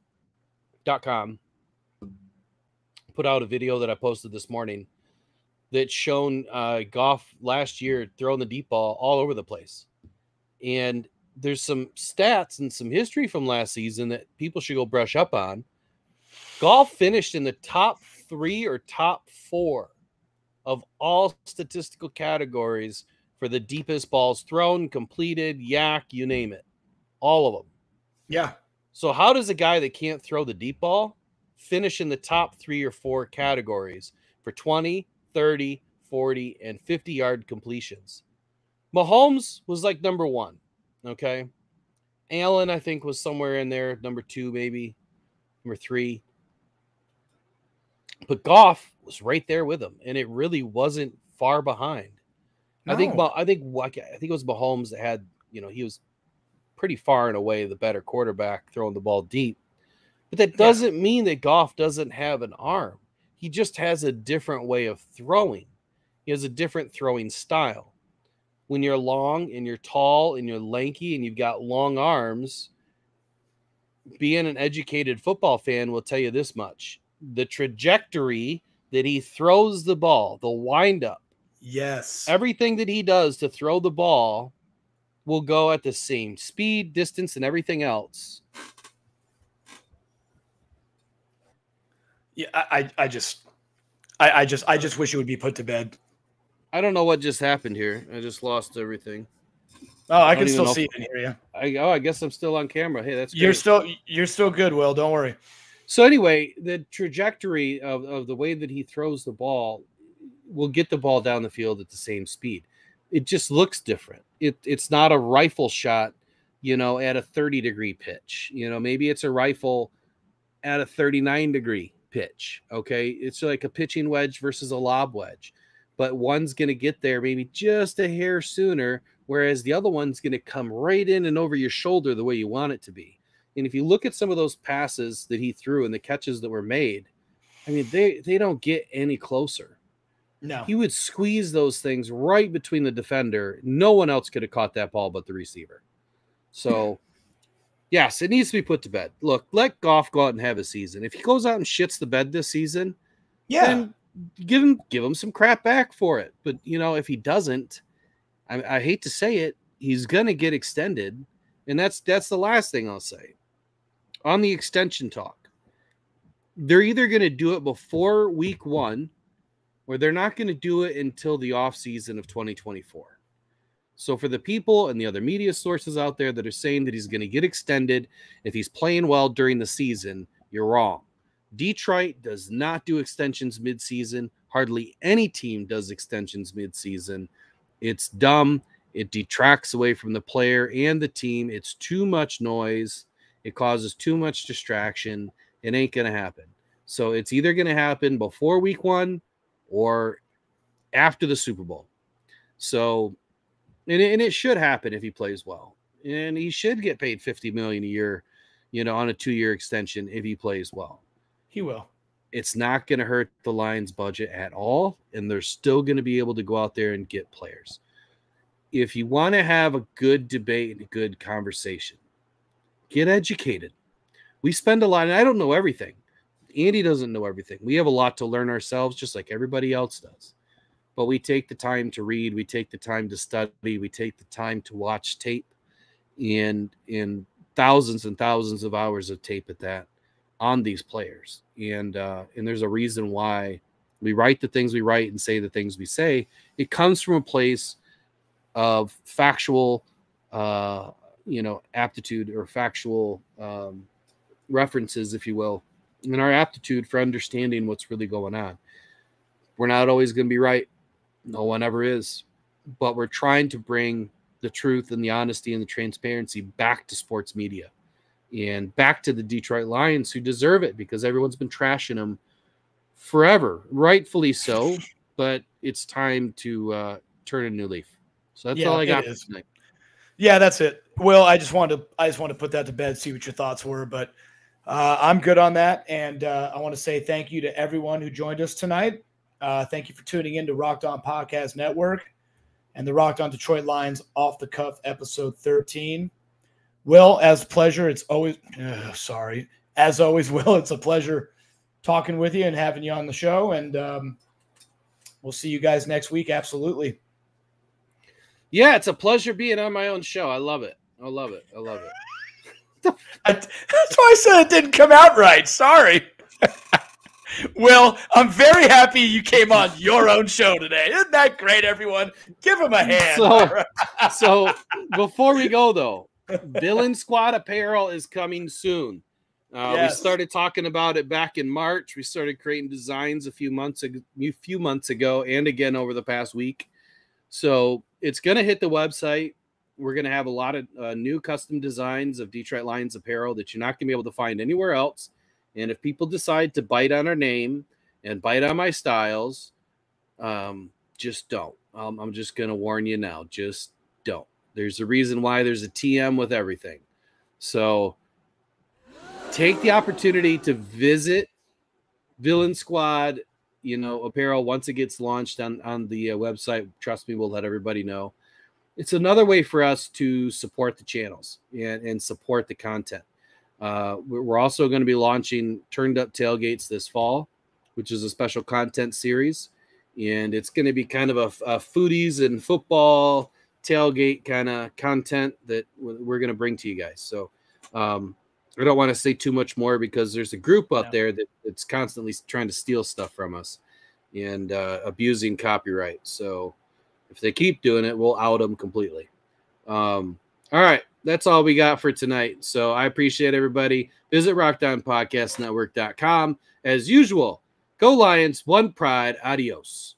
dot com put out a video that I posted this morning that shown uh, Goff last year throwing the deep ball all over the place. And there's some stats and some history from last season that people should go brush up on. Goff finished in the top three or top four of all statistical categories for the deepest balls thrown, completed, yak, you name it. All of them. Yeah. So how does a guy that can't throw the deep ball finish in the top three or four categories for twenty, thirty, forty, and fifty yard completions? Mahomes was like number one. Okay. Allen, I think, was somewhere in there. Number two, maybe number three. But Goff was right there with him. And it really wasn't far behind. No. I think, I think, I think it was Mahomes that had, you know, he was pretty far and away the better quarterback throwing the ball deep. But that doesn't yeah. mean that Goff doesn't have an arm. He just has a different way of throwing. He has a different throwing style. When you're long and you're tall and you're lanky and you've got long arms, being an educated football fan will tell you this much. The trajectory that he throws the ball, the windup, yes, everything that he does to throw the ball will go at the same speed, distance, and everything else. Yeah, I, I just, I, I just, I just wish it would be put to bed. I don't know what just happened here. I just lost everything. Oh, I, I can still see it in here. Yeah. I, oh, I guess I'm still on camera. Hey, that's great. You're still, you're still good, Will. Don't worry. So anyway, the trajectory of, of the way that he throws the ball will get the ball down the field at the same speed. It just looks different. It, it's not a rifle shot, you know, at a thirty degree pitch. You know, maybe it's a rifle at a thirty-nine degree. Pitch. Okay. It's like a pitching wedge versus a lob wedge, but one's going to get there maybe just a hair sooner, whereas the other one's going to come right in and over your shoulder the way you want it to be. And if you look at some of those passes that he threw and the catches that were made, I mean, they, they don't get any closer. No, he would squeeze those things right between the defender. No one else could have caught that ball but the receiver. So yes, it needs to be put to bed. Look, let Goff go out and have a season. If he goes out and shits the bed this season, yeah, then give him give him some crap back for it. But you know, if he doesn't, I, I hate to say it, he's going to get extended. And that's that's the last thing I'll say on the extension talk. They're either going to do it before week one or they're not going to do it until the offseason of twenty twenty-four. So for the people and the other media sources out there that are saying that he's going to get extended if he's playing well during the season, you're wrong. Detroit does not do extensions midseason. Hardly any team does extensions midseason. It's dumb. It detracts away from the player and the team. It's too much noise. It causes too much distraction. It ain't going to happen. So it's either going to happen before week one or after the Super Bowl. So, and it, and it should happen if he plays well. And he should get paid fifty million dollars a year, you know, on a two-year extension if he plays well. He will. It's not going to hurt the Lions' budget at all, and they're still going to be able to go out there and get players. If you want to have a good debate and a good conversation, get educated. We spend a lot, and I don't know everything. Andy doesn't know everything. We have a lot to learn ourselves, just like everybody else does. But we take the time to read. We take the time to study. We take the time to watch tape, and in thousands and thousands of hours of tape at that on these players. And uh, and there's a reason why we write the things we write and say the things we say. It comes from a place of factual, uh, you know, aptitude or factual um, references, if you will, and our aptitude for understanding what's really going on. We're not always going to be right. No one ever is. But we're trying to bring the truth and the honesty and the transparency back to sports media and back to the Detroit Lions, who deserve it because everyone's been trashing them forever, rightfully so. But it's time to uh, turn a new leaf. So that's yeah, all I got for tonight. Yeah, that's it. Well, I just wanted to I just wanted to put that to bed, see what your thoughts were, but uh, I'm good on that. And uh, I want to say thank you to everyone who joined us tonight. Uh, thank you for tuning in to Rocked On Podcast Network and the Rocked On Detroit Lions Off the Cuff episode thirteen. Will, as pleasure, it's always uh, sorry. As always, Will, it's a pleasure talking with you and having you on the show. And um, we'll see you guys next week. Absolutely. Yeah, it's a pleasure being on my own show. I love it. I love it. I love it. That's why I said it didn't come out right. Sorry. Will, I'm very happy you came on your own show today. Isn't that great, everyone? Give him a hand. So, so before we go, though, Villain Squad apparel is coming soon. Uh, yes. We started talking about it back in March. We started creating designs a few months ago, a few months ago and again over the past week. So it's going to hit the website. We're going to have a lot of uh, new custom designs of Detroit Lions apparel that you're not going to be able to find anywhere else. And if people decide to bite on our name and bite on my styles, um, just don't. Um, I'm just going to warn you now. Just don't. There's a reason why there's a T M with everything. So take the opportunity to visit Villain Squad, you know, apparel once it gets launched on, on the uh, website. Trust me, we'll let everybody know. It's another way for us to support the channels and, and support the content. Uh, we're also going to be launching Turned Up Tailgates this fall, which is a special content series. And it's going to be kind of a, a foodies and football tailgate kind of content that we're going to bring to you guys. So, um, I don't want to say too much more because there's a group out there that, that's constantly trying to steal stuff from us and uh, abusing copyright. So if they keep doing it, we'll out them completely. Um, all right. That's all we got for tonight. So I appreciate everybody. Visit rockdown podcast network dot com. As usual, go Lions, one pride, adios.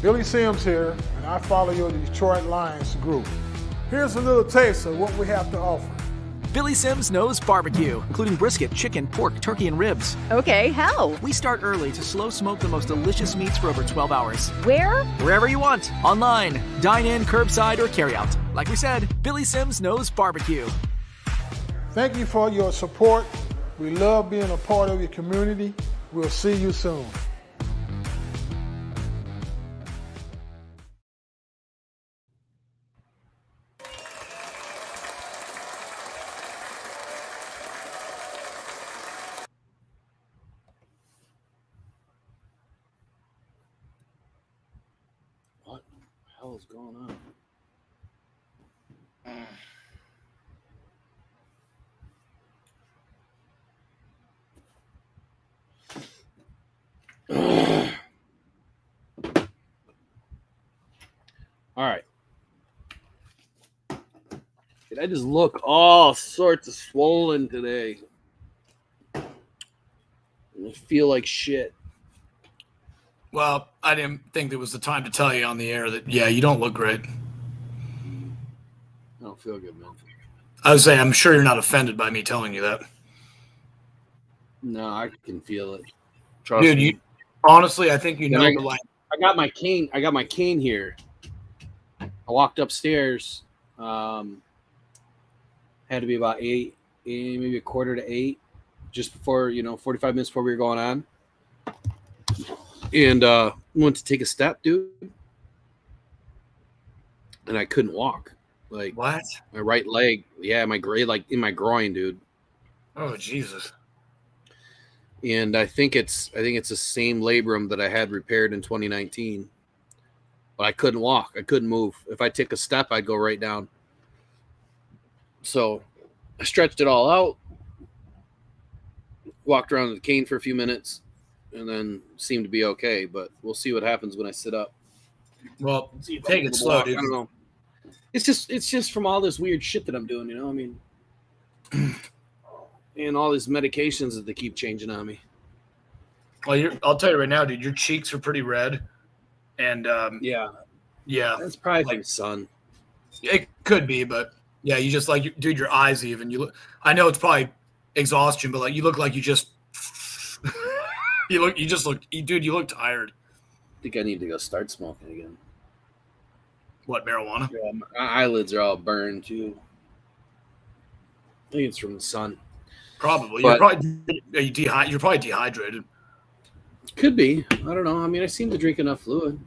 Billy Sims here, and I follow your Detroit Lions group. Here's a little taste of what we have to offer. Billy Sims knows barbecue, including brisket, chicken, pork, turkey, and ribs. Okay, how? We start early to slow smoke the most delicious meats for over twelve hours. Where? Wherever you want. Online, dine-in, curbside, or carry-out. Like we said, Billy Sims knows barbecue. Thank you for your support. We love being a part of your community. We'll see you soon. All right. I just look all sorts of swollen today. I feel like shit. Well, I didn't think there was the time to tell you on the air that, yeah, you don't look great. I don't feel good, man. I would say I'm sure you're not offended by me telling you that. No, I can feel it. Trust Dude, me. You, honestly, I think you know I, the line. I got my cane. I got my cane here. I walked upstairs. Um, had to be about eight, eight, maybe a quarter to eight, just before, you know, forty-five minutes before we were going on. And uh, went to take a step, dude, and I couldn't walk. Like what? My right leg, yeah, my gray, like in my groin, dude. Oh Jesus! And I think it's, I think it's the same labrum that I had repaired in twenty nineteen. But I couldn't walk. I couldn't move. If I took a step, I'd go right down. So I stretched it all out, walked around with the cane for a few minutes, and then seemed to be okay. But we'll see what happens when I sit up. Well, take I'm it slow, walk. Dude. I don't know. It's just, it's just from all this weird shit that I'm doing, you know? I mean, and all these medications that they keep changing on me. Well, you're, I'll tell you right now, dude, your cheeks are pretty red. And um, yeah, yeah, that's probably like sun. It could be, but yeah, you just like, dude, your eyes even. You look. I know it's probably exhaustion, but like you look like you just. you look. You just look, you, dude. You look tired. I think I need to go start smoking again. What, marijuana? Yeah, my eyelids are all burned too. I think it's from the sun. Probably. But, you're probably you dehy you're probably dehydrated. Could be. I don't know. I mean, I seem to drink enough fluid.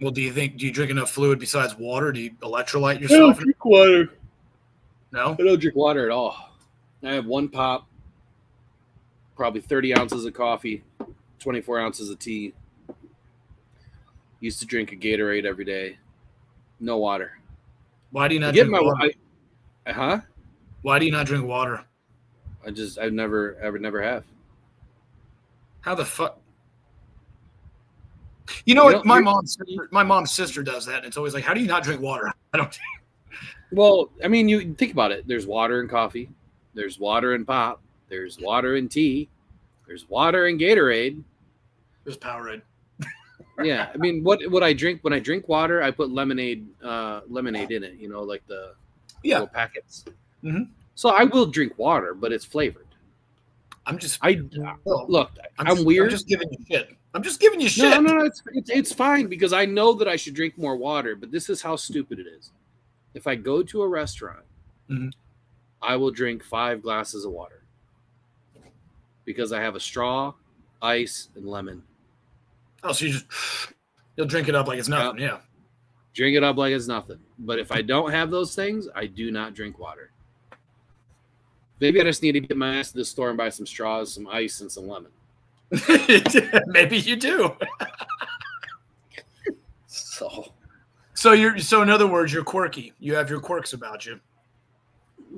Well, do you think, do you drink enough fluid besides water? Do you electrolyte yourself? I don't drink water. No? I don't drink water at all. I have one pop, probably thirty ounces of coffee, twenty-four ounces of tea. Used to drink a Gatorade every day. No water. Why do you not I drink my water? I, huh? Why do you not drink water? I just, I've never, ever, never have. How the fuck? You know what? My mom's sister, my mom's sister does that, and it's always like, "How do you not drink water?" I don't. Well, I mean, you think about it. There's water in coffee. There's water in pop. There's water in tea. There's water in Gatorade. There's Powerade. Yeah, I mean, what what I drink when I drink water, I put lemonade uh, lemonade in it. You know, like the yeah. little packets. Mm-hmm. So I will drink water, but it's flavored. I'm just I well, look. I'm, I'm just, weird. I'm just giving you shit. I'm just giving you shit. No, no, no. It's, it's it's fine because I know that I should drink more water, but this is how stupid it is. If I go to a restaurant, mm-hmm. I will drink five glasses of water because I have a straw, ice, and lemon. Oh, so you just you'll drink it up like it's nothing. Yeah, drink it up like it's nothing. But if I don't have those things, I do not drink water. Maybe I just need to get my ass to the store and buy some straws, some ice, and some lemon. Maybe you do. so, so you're so in other words, you're quirky. You have your quirks about you.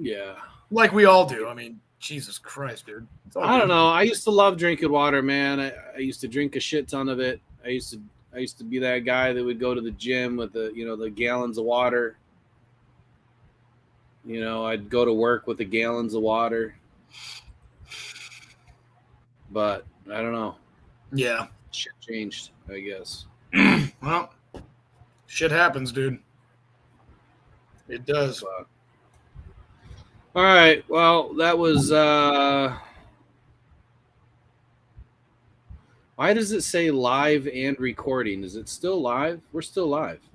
Yeah, like we all do. I mean, Jesus Christ, dude. I don't know. I used to love drinking water, man. I, I used to drink a shit ton of it. I used to, I used to be that guy that would go to the gym with the, you know, the gallons of water. You know, I'd go to work with the gallons of water. But I don't know. Yeah. Shit changed, I guess. Well, shit happens, dude. It does. Uh, All right. Well, that was uh, – why does it say live and recording? Is it still live? We're still live.